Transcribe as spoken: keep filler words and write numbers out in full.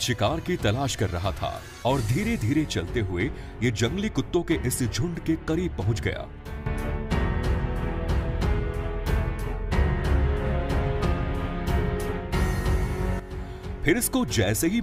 शिकार की तलाश कर रहा था और धीरे धीरे चलते हुए ये जंगली कुत्तों के इस झुंड के करीब पहुंच गया। फिर इसको जैसे ही